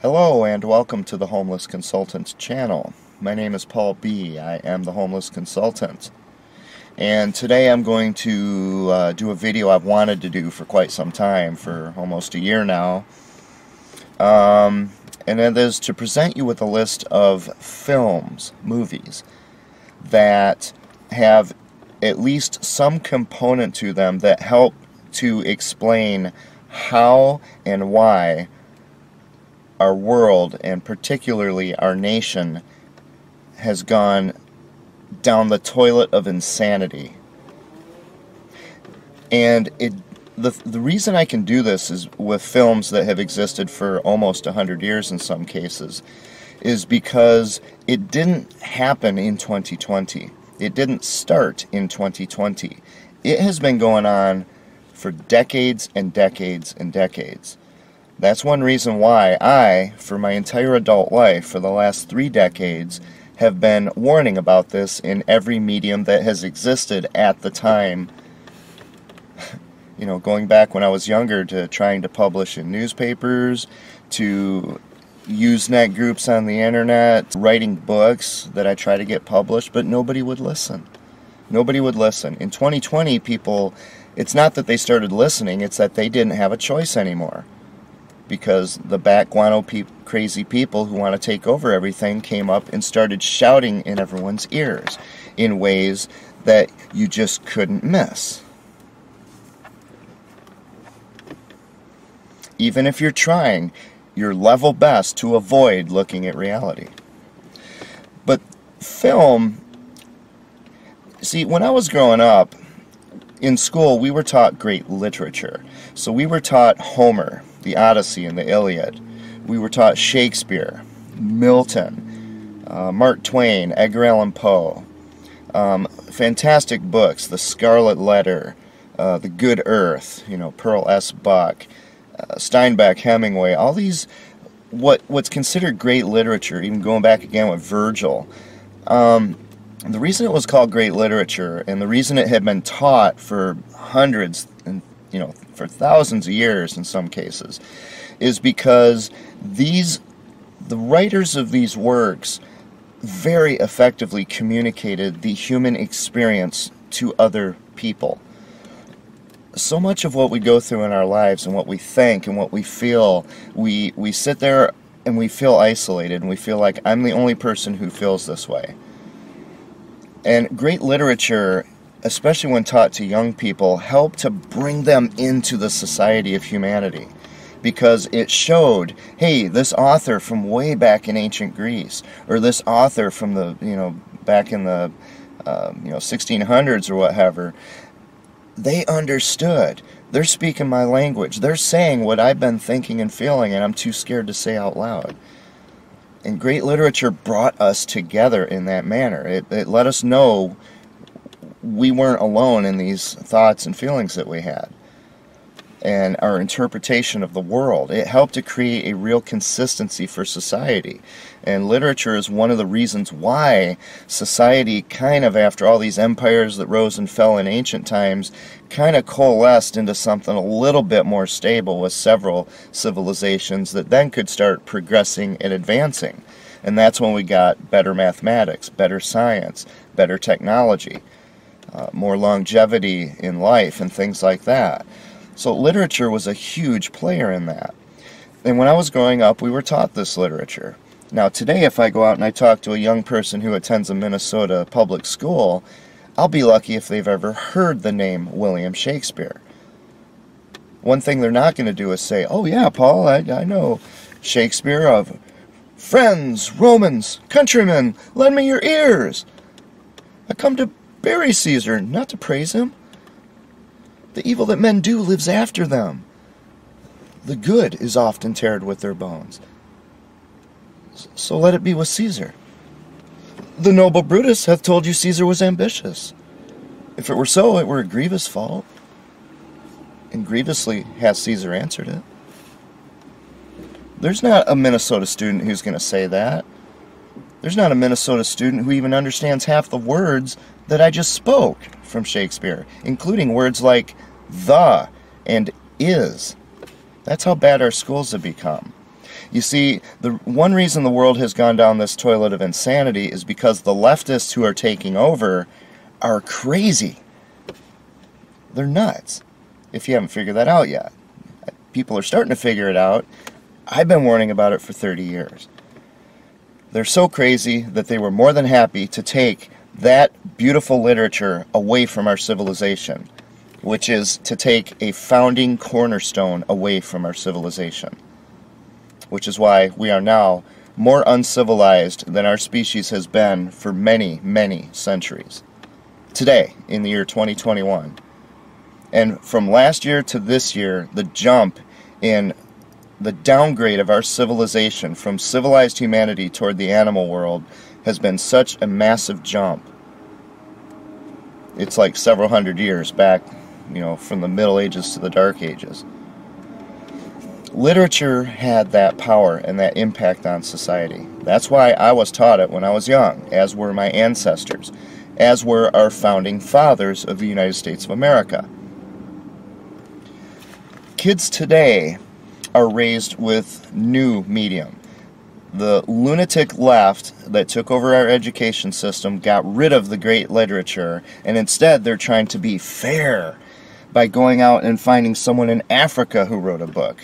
Hello and welcome to the Homeless Consultant channel. My name is Paul B. I am the Homeless Consultant. And today I'm going to do a video I've wanted to do for quite some time, for almost a year now. And that is to present you with a list of films, movies, that have at least some component to them that help to explain how and why our world, and particularly our nation, has gone down the toilet of insanity. And the reason I can do this is with films that have existed for almost 100 years in some cases, is because it didn't happen in 2020. It didn't start in 2020. It has been going on for decades and decades and decades. That's one reason why I, for my entire adult life, for the last 3 decades, have been warning about this in every medium that has existed at the time. You know, going back when I was younger to trying to publish in newspapers, to Usenet groups on the internet, writing books that I try to get published, but nobody would listen. Nobody would listen. In 2020, people, it's not that they started listening, it's that they didn't have a choice anymore, because the backguano crazy people who want to take over everything came up and started shouting in everyone's ears in ways that you just couldn't miss. Even if you're trying your level best to avoid looking at reality. But film, see, when I was growing up, in school we were taught great literature. So we were taught Homer, the Odyssey and the Iliad. We were taught Shakespeare, Milton, Mark Twain, Edgar Allan Poe, fantastic books, The Scarlet Letter, The Good Earth, you know, Pearl S. Buck, Steinbeck, Hemingway, all these, what's considered great literature, even going back again with Virgil. The reason it was called great literature, and the reason it had been taught for hundreds and, you know, for thousands of years in some cases, is because the writers of these works very effectively communicated the human experience to other people. So much of what we go through in our lives and what we think and what we feel, we sit there and we feel isolated and we feel like I'm the only person who feels this way. And great literature, especially when taught to young people, help to bring them into the society of humanity, because it showed, hey, this author from way back in ancient Greece, or this author from the, you know, back in the 1600s or whatever, they understood. They're speaking my language. They're saying what I've been thinking and feeling, and I'm too scared to say out loud. And great literature brought us together in that manner. It let us know we weren't alone in these thoughts and feelings that we had, and our interpretation of the world. It helped to create a real consistency for society, and literature is one of the reasons why society kind of, after all these empires that rose and fell in ancient times, kind of coalesced into something a little bit more stable with several civilizations that then could start progressing and advancing. And that's when we got better mathematics, better science, better technology, more longevity in life and things like that. So literature was a huge player in that. And when I was growing up, we were taught this literature. Now today, if I go out and I talk to a young person who attends a Minnesota public school, I'll be lucky if they've ever heard the name William Shakespeare. One thing they're not going to do is say, oh yeah, Paul, I know Shakespeare of friends, Romans, countrymen, lend me your ears. I come to bury Caesar, not to praise him. The evil that men do lives after them. The good is often tarred with their bones. So let it be with Caesar. The noble Brutus hath told you Caesar was ambitious. If it were so, it were a grievous fault. And grievously hath Caesar answered it. There's not a Minnesota student who's going to say that. There's not a Minnesota student who even understands half the words that I just spoke from Shakespeare, including words like the and is. That's how bad our schools have become. You see, the one reason the world has gone down this toilet of insanity is because the leftists who are taking over are crazy. They're nuts, if you haven't figured that out yet. People are starting to figure it out. I've been warning about it for 30 years. They're so crazy that they were more than happy to take that beautiful literature away from our civilization, which is to take a founding cornerstone away from our civilization, which is why we are now more uncivilized than our species has been for many, many centuries. Today, in the year 2021, and from last year to this year, the jump in the downgrade of our civilization from civilized humanity toward the animal world has been such a massive jump. It's like several hundred years back, you know, from the Middle Ages to the Dark Ages. Literature had that power and that impact on society. That's why I was taught it when I was young, as were my ancestors, as were our founding fathers of the United States of America. Kids today are raised with new medium. The lunatic left that took over our education system got rid of the great literature, and instead they're trying to be fair by going out and finding someone in Africa who wrote a book,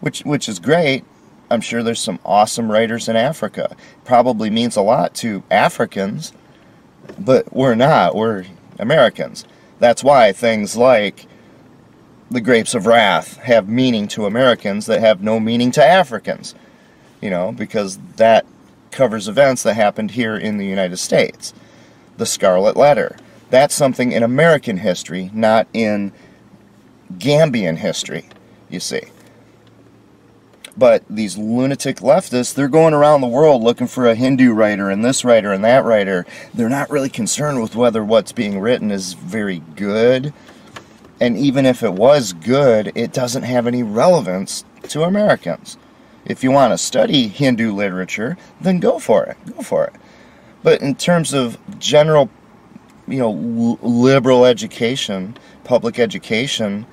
which is great. I'm sure there's some awesome writers in Africa. Probably means a lot to Africans, but we're not. We're Americans. That's why things like The Grapes of Wrath have meaning to Americans that have no meaning to Africans. You know, because that covers events that happened here in the United States. The Scarlet Letter. That's something in American history, not in Gambian history, you see. But these lunatic leftists, they're going around the world looking for a Hindu writer and this writer and that writer. They're not really concerned with whether what's being written is very good. And even if it was good, it doesn't have any relevance to Americans. If you want to study Hindu literature, then go for it. Go for it. But in terms of general, you know, liberal education, public education,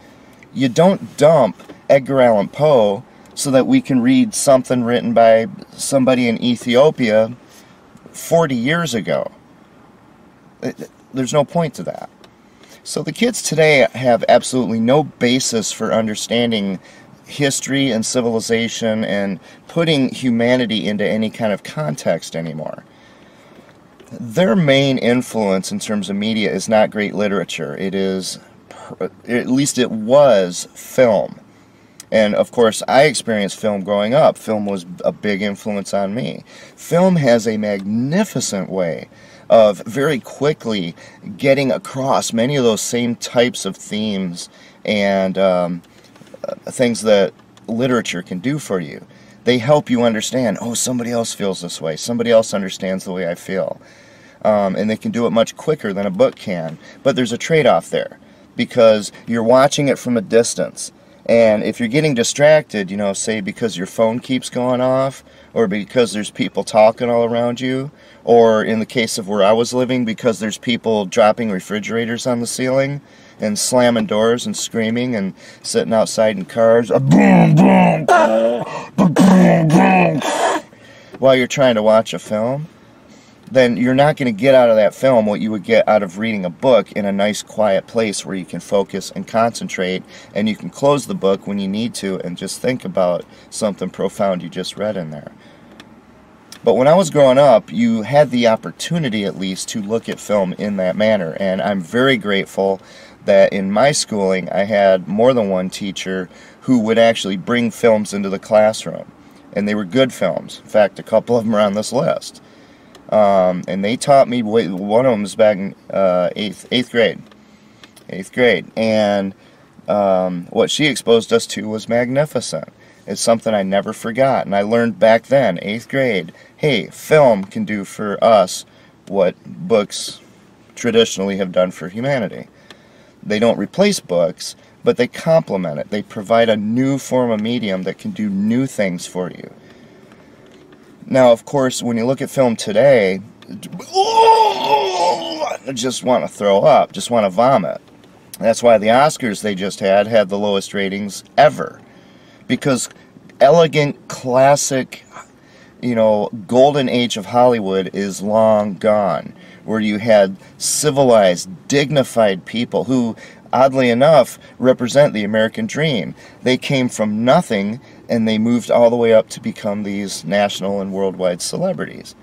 you don't dump Edgar Allan Poe so that we can read something written by somebody in Ethiopia 40 years ago. There's no point to that. So the kids today have absolutely no basis for understanding history and civilization and putting humanity into any kind of context anymore. Their main influence in terms of media is not great literature. It is, at least it was, film. And of course I experienced film growing up. Film was a big influence on me. Film has a magnificent way of very quickly getting across many of those same types of themes and things that literature can do for you. They help you understand, oh, somebody else feels this way, somebody else understands the way I feel. And they can do it much quicker than a book can. But there's a trade-off there, because you're watching it from a distance. And if you're getting distracted, you know, say because your phone keeps going off, or because there's people talking all around you, or in the case of where I was living, because there's people dropping refrigerators on the ceiling, and slamming doors and screaming and sitting outside in cars boom, boom, boom, boom, boom, while you're trying to watch a film, then you're not going to get out of that film what you would get out of reading a book in a nice quiet place where you can focus and concentrate, and you can close the book when you need to and just think about something profound you just read in there. But when I was growing up, you had the opportunity at least to look at film in that manner, and I'm very grateful that in my schooling I had more than one teacher who would actually bring films into the classroom, and they were good films. In fact, a couple of them are on this list. And they taught me, one of them was back in eighth grade, and what she exposed us to was magnificent. It's something I never forgot, and I learned back then, 8th grade, hey, film can do for us what books traditionally have done for humanity. They don't replace books, but they complement it. They provide a new form of medium that can do new things for you. Now, of course, when you look at film today, oh, I just want to throw up, just want to vomit. That's why the Oscars they just had the lowest ratings ever. Because elegant, classic, you know, golden age of Hollywood is long gone, where you had civilized, dignified people who, oddly enough, represent the American dream. They came from nothing and they moved all the way up to become these national and worldwide celebrities.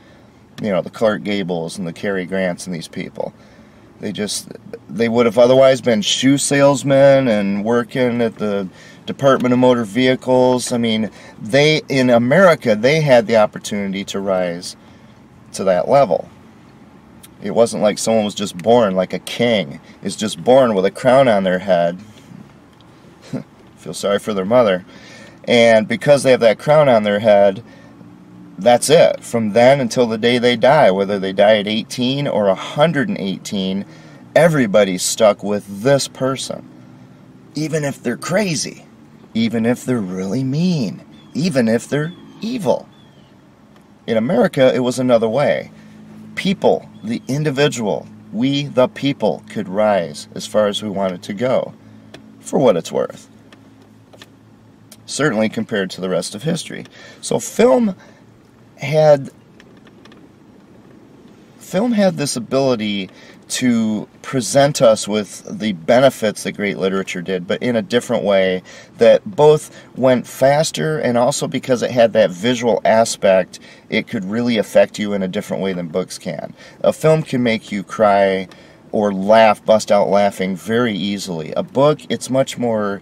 You know, the Clark Gables and the Cary Grants and these people. They would have otherwise been shoe salesmen and working at the Department of Motor Vehicles. I mean, in America, they had the opportunity to rise to that level. It wasn't like someone was just born like a king. Is just born with a crown on their head. Feel sorry for their mother. And because they have that crown on their head, that's it. From then until the day they die, whether they die at 18 or 118, everybody's stuck with this person. Even if they're crazy. Even if they're really mean. Even if they're evil. In America, it was another way. People, the individual, we the people could rise as far as we wanted to go, for what it's worth. Certainly compared to the rest of history. So film had this ability to present us with the benefits that great literature did, but in a different way that both went faster, and also because it had that visual aspect, it could really affect you in a different way than books can. A film can make you cry or laugh, bust out laughing very easily. A book, it's much more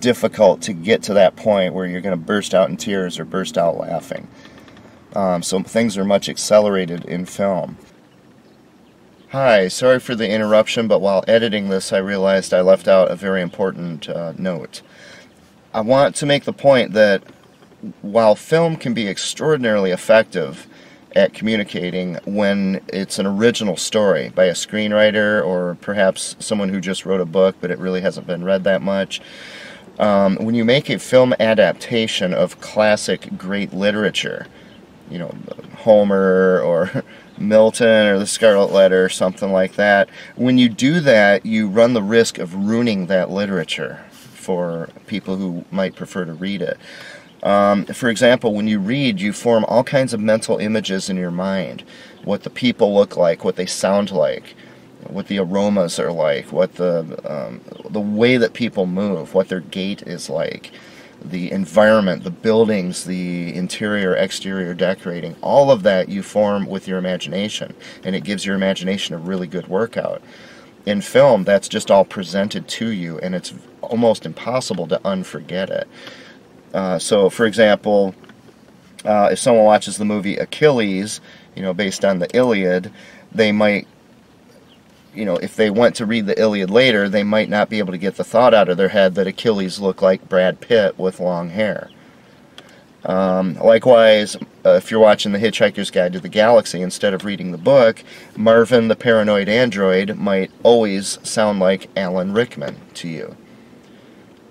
difficult to get to that point where you're going to burst out in tears or burst out laughing. So things are much accelerated in film. Hi, sorry for the interruption, but while editing this I realized I left out a very important note. I want to make the point that while film can be extraordinarily effective at communicating when it's an original story by a screenwriter or perhaps someone who just wrote a book but it really hasn't been read that much, when you make a film adaptation of classic great literature, you know, Homer or Milton or the Scarlet Letter or something like that, when you do that you run the risk of ruining that literature for people who might prefer to read it. For example, when you read, you form all kinds of mental images in your mind. What the people look like, what they sound like, what the aromas are like, what the way that people move, what their gait is like, the environment, the buildings, the interior, exterior decorating, all of that you form with your imagination, and it gives your imagination a really good workout. In film, that's just all presented to you, and it's almost impossible to unforget it. So, for example, if someone watches the movie Achilles, you know, based on the Iliad, they might, you know, if they went to read the Iliad later, they might not be able to get the thought out of their head that Achilles looked like Brad Pitt with long hair. Likewise, if you're watching The Hitchhiker's Guide to the Galaxy, instead of reading the book, Marvin the Paranoid Android might always sound like Alan Rickman to you.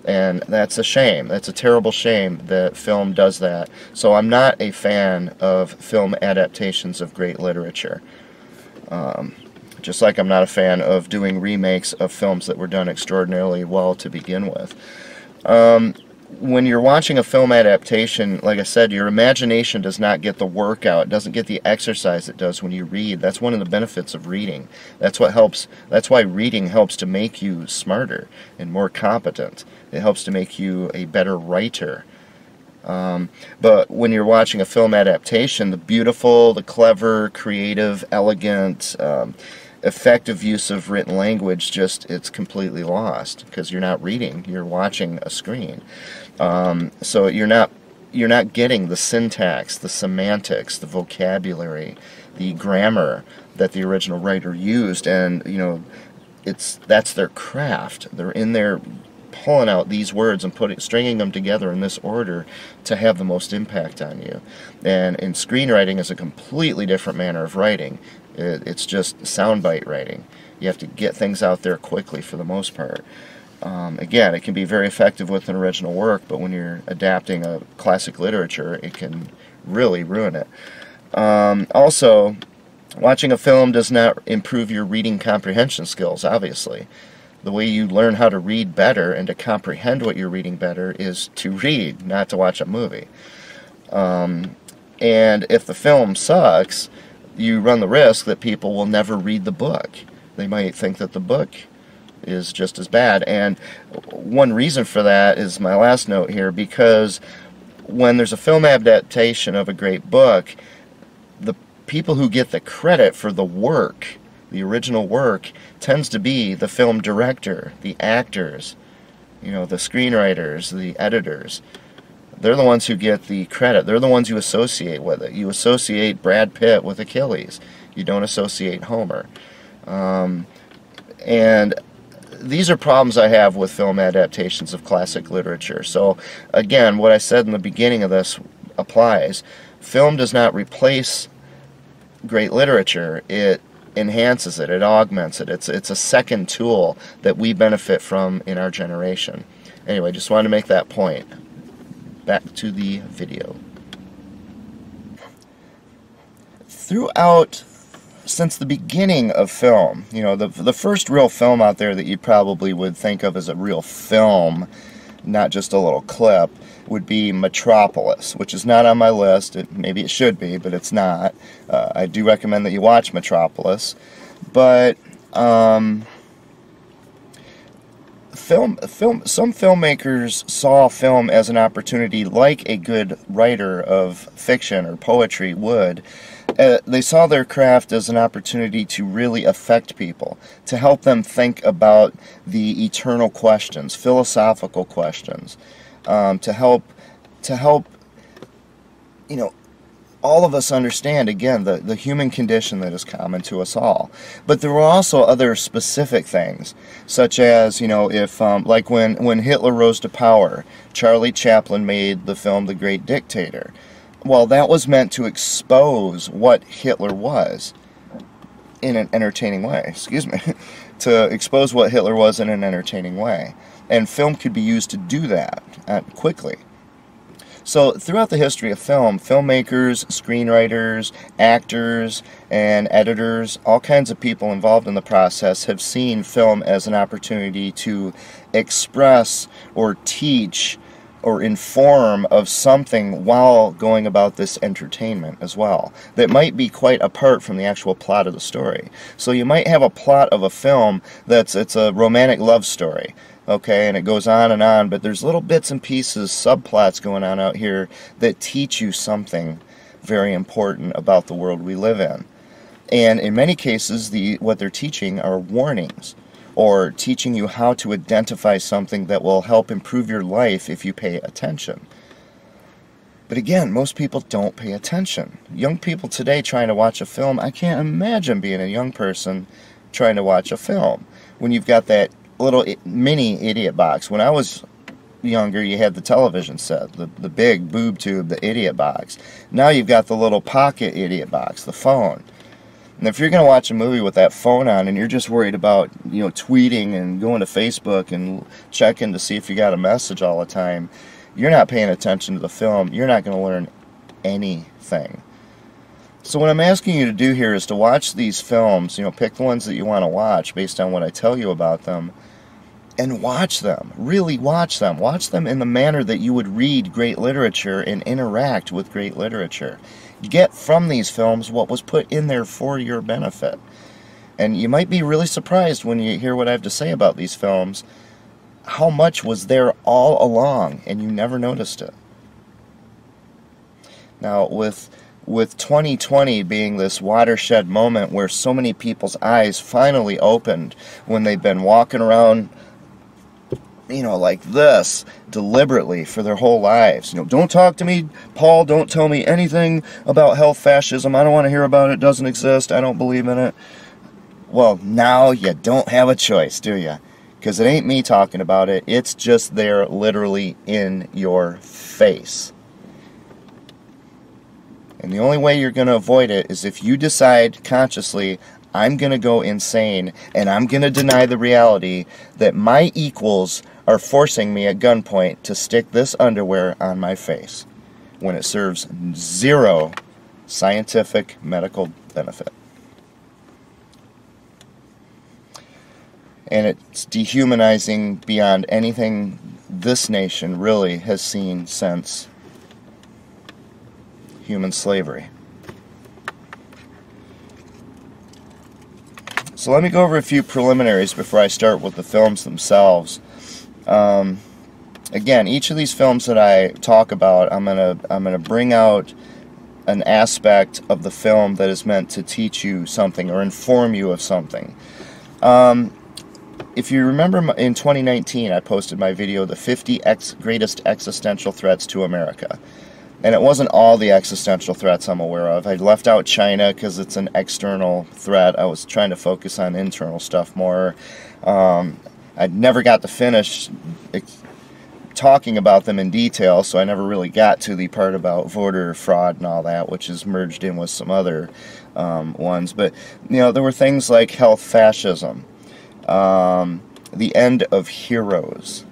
And that's a shame. That's a terrible shame that film does that. So I'm not a fan of film adaptations of great literature. Just like I'm not a fan of doing remakes of films that were done extraordinarily well to begin with. When you're watching a film adaptation, like I said, your imagination does not get the workout. It doesn't get the exercise it does when you read. That's one of the benefits of reading. That's what helps. That's why reading helps to make you smarter and more competent. It helps to make you a better writer. But when you're watching a film adaptation, the beautiful, the clever, creative, elegant, effective use of written language, just it's completely lost because you're not reading, you're watching a screen. So you're not getting the syntax, the semantics, the vocabulary, the grammar that the original writer used, and you know, that's their craft. They're in there pulling out these words and stringing them together in this order to have the most impact on you. And in screenwriting is a completely different manner of writing. It's just soundbite writing. You have to get things out there quickly for the most part. Again, it can be very effective with an original work, but when you're adapting a classic literature, it can really ruin it. Also, watching a film does not improve your reading comprehension skills, obviously. The way you learn how to read better and to comprehend what you're reading better is to read, not to watch a movie. And if the film sucks, you run the risk that people will never read the book. They might think that the book is just as bad. And one reason for that is my last note here, because when there's a film adaptation of a great book, the people who get the credit for the work, the original work, tends to be the film director, the actors, you know, the screenwriters, the editors. They're the ones who get the credit. They're the ones you associate with it. You associate Brad Pitt with Achilles. You don't associate Homer. And these are problems I have with film adaptations of classic literature. So again, what I said in the beginning of this applies. Film does not replace great literature. It enhances it. It augments it. It's a second tool that we benefit from in our generation. Anyway, just wanted to make that point. Back to the video. Throughout, since the beginning of film, you know, the first real film out there that you probably would think of as a real film, not just a little clip, would be Metropolis, which is not on my list. Maybe it should be, but it's not. I do recommend that you watch Metropolis, but some filmmakers saw film as an opportunity, like a good writer of fiction or poetry would. They saw their craft as an opportunity to really affect people, to help them think about the eternal questions, philosophical questions, to help, you know, all of us understand, again, the human condition that is common to us all. But there were also other specific things, such as, you know, if like when Hitler rose to power, Charlie Chaplin made the film The Great Dictator. Well, that was meant to expose what Hitler was in an entertaining way, excuse me, to expose what Hitler was in an entertaining way. And film could be used to do that quickly. So throughout the history of film, filmmakers, screenwriters, actors, and editors, all kinds of people involved in the process have seen film as an opportunity to express or teach or inform of something while going about this entertainment as well, that might be quite apart from the actual plot of the story. So you might have a plot of a film that's, it's a romantic love story, okay, and it goes on and on, but there's little bits and pieces, subplots going on out here that teach you something very important about the world we live in. And in many cases, what they're teaching are warnings, or teaching you how to identify something that will help improve your life if you pay attention. But again, most people don't pay attention. Young people today trying to watch a film, I can't imagine being a young person trying to watch a film when you've got that little mini idiot box. When I was younger, you had the television set, the big boob tube, the idiot box. Now you've got the little pocket idiot box, the phone. And if you're going to watch a movie with that phone on and you're just worried about, you know, tweeting and going to Facebook and checking to see if you got a message all the time, you're not paying attention to the film. You're not going to learn anything. So what I'm asking you to do here is to watch these films, you know, pick the ones that you want to watch based on what I tell you about them, and watch them. Really watch them. Watch them in the manner that you would read great literature and interact with great literature. Get from these films what was put in there for your benefit. And you might be really surprised when you hear what I have to say about these films, how much was there all along and you never noticed it. Now with 2020 being this watershed moment where so many people's eyes finally opened, when they've been walking around, you know, like this, deliberately for their whole lives. You know, don't talk to me, Paul, don't tell me anything about health fascism. I don't want to hear about it, doesn't exist, I don't believe in it. Well, now you don't have a choice, do you? Because it ain't me talking about it, it's just there literally in your face. And the only way you're going to avoid it is if you decide consciously, I'm going to go insane, and I'm going to deny the reality that my equals are forcing me at gunpoint to stick this underwear on my face when it serves zero scientific medical benefit. and it's dehumanizing beyond anything this nation really has seen since human slavery. So let me go over a few preliminaries before I start with the films themselves. Again, each of these films that I talk about, I'm gonna bring out an aspect of the film that is meant to teach you something or inform you of something. If you remember, in 2019, I posted my video, The 50 Greatest Existential Threats to America. And it wasn't all the existential threats I'm aware of. I left out China because it's an external threat. I was trying to focus on internal stuff more. I never got to finish talking about them in detail, so I never really got to the part about voter fraud and all that, which is merged in with some other ones. But, you know, there were things like health fascism, the end of heroes.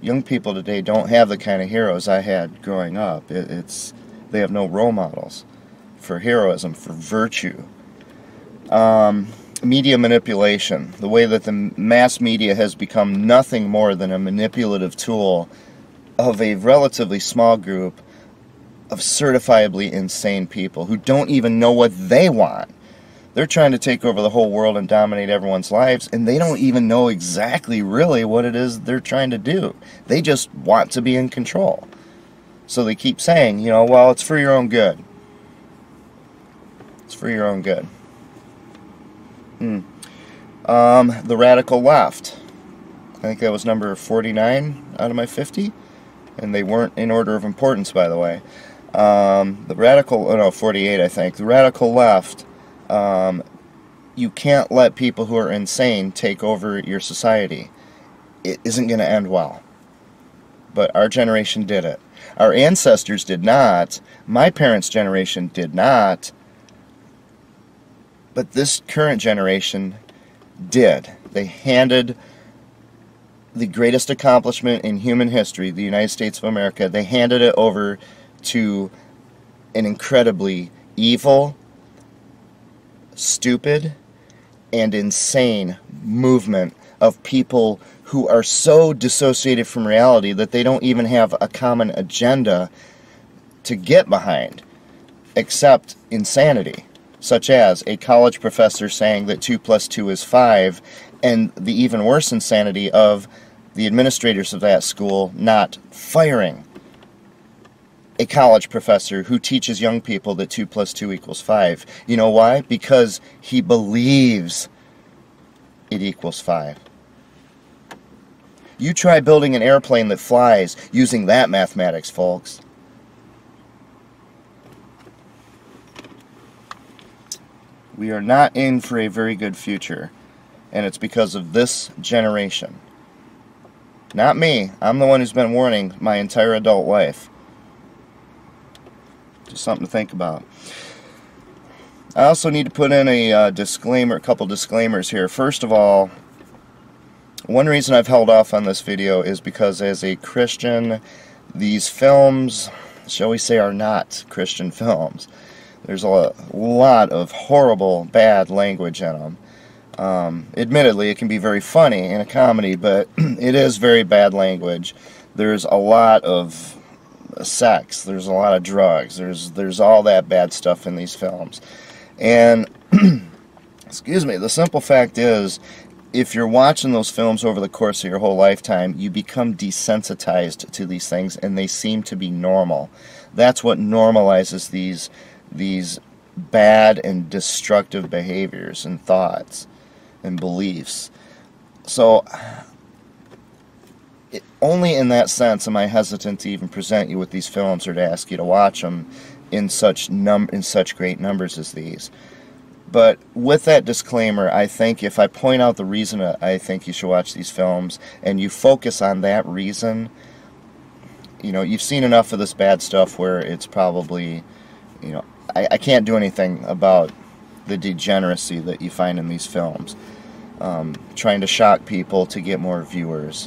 Young people today don't have the kind of heroes I had growing up. They have no role models for heroism, for virtue. Media manipulation, the way that the mass media has become nothing more than a manipulative tool of a relatively small group of certifiably insane people who don't even know what they want. They're trying to take over the whole world and dominate everyone's lives, and they don't even know exactly really what it is they're trying to do. They just want to be in control. So they keep saying, you know, well, it's for your own good. It's for your own good. The radical left. I think that was number 49 out of my 50, and they weren't in order of importance, by the way. The radical, oh no, 48, I think. The radical left. You can't let people who are insane take over your society. It isn't going to end well. But our generation did it. Our ancestors did not. My parents' generation did not. But this current generation did. They handed the greatest accomplishment in human history, the United States of America, they handed it over to an incredibly evil, stupid and insane movement of people who are so dissociated from reality that they don't even have a common agenda to get behind except insanity, such as a college professor saying that 2 plus 2 is 5, and the even worse insanity of the administrators of that school not firing a college professor who teaches young people that 2 plus 2 equals 5. You know why? Because he believes it equals 5. You try building an airplane that flies using that mathematics, folks. We are not in for a very good future, and it's because of this generation. Not me. I'm the one who's been warning my entire adult life. Just something to think about. I also need to put in a disclaimer, a couple disclaimers here. First of all, one reason I've held off on this video is because as a Christian, these films, shall we say, are not Christian films. There's a lot of horrible, bad language in them. Admittedly, it can be very funny in a comedy, but it is very bad language. There's a lot of sex, there's a lot of drugs, there's all that bad stuff in these films. And excuse me, the simple fact is, if you're watching those films over the course of your whole lifetime, you become desensitized to these things, and they seem to be normal. That's what normalizes these bad and destructive behaviors and thoughts and beliefs. So only in that sense am I hesitant to even present you with these films or to ask you to watch them in such great numbers as these. But with that disclaimer, I think if I point out the reason I think you should watch these films and you focus on that reason, you know, you've seen enough of this bad stuff where it's probably, you know, I can't do anything about the degeneracy that you find in these films. Trying to shock people to get more viewers,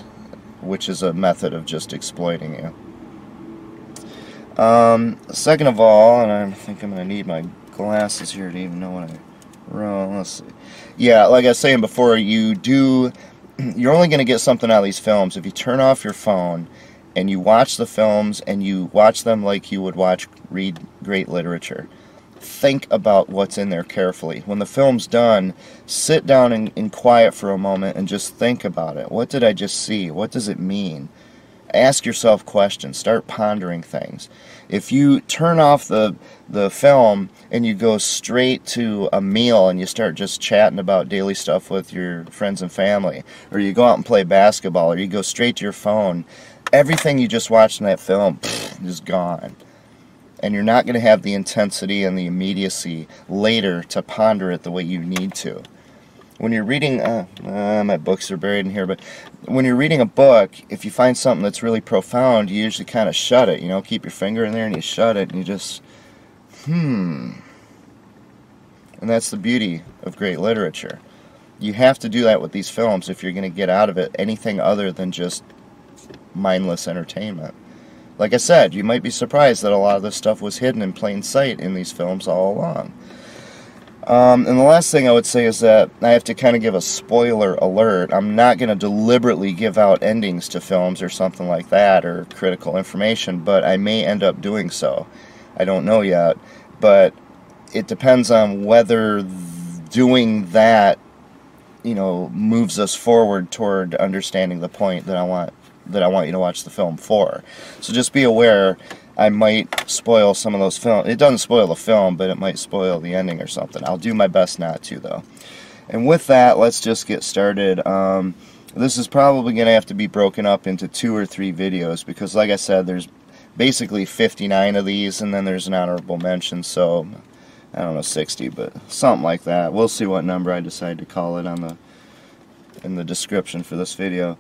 which is a method of just exploiting you. Second of all, and I think I'm going to need my glasses here to even know what I wrong. Let's see. Yeah, like I was saying before, you're only going to get something out of these films if you turn off your phone and you watch the films, and you watch them like you would read great literature. Think about what's in there carefully. When the film's done, sit down in quiet for a moment and just think about it. What did I just see? What does it mean? Ask yourself questions. Start pondering things. If you turn off the film and you go straight to a meal and you start just chatting about daily stuff with your friends and family, or you go out and play basketball, or you go straight to your phone, everything you just watched in that film is gone. And you're not going to have the intensity and the immediacy later to ponder it the way you need to. When you're reading, my books are buried in here, but when you're reading a book, if you find something that's really profound, you usually kind of shut it, you know, keep your finger in there and you shut it and you just, And that's the beauty of great literature. You have to do that with these films if you're going to get out of it anything other than just mindless entertainment. Like I said, you might be surprised that a lot of this stuff was hidden in plain sight in these films all along. And the last thing I would say is that I have to kind of give a spoiler alert. I'm not going to deliberately give out endings to films or something like that, or critical information, but I may end up doing so. I don't know yet, but it depends on whether doing that, you know, moves us forward toward understanding the point that I want you to watch the film for. So just be aware, I might spoil some of those films. It doesn't spoil the film, but it might spoil the ending or something. I'll do my best not to, though. And with that, let's just get started. This is probably going to have to be broken up into 2 or 3 videos, because like I said, there's basically 59 of these, and then there's an honorable mention, so I don't know, 60, but something like that. We'll see what number I decide to call it in the description for this video.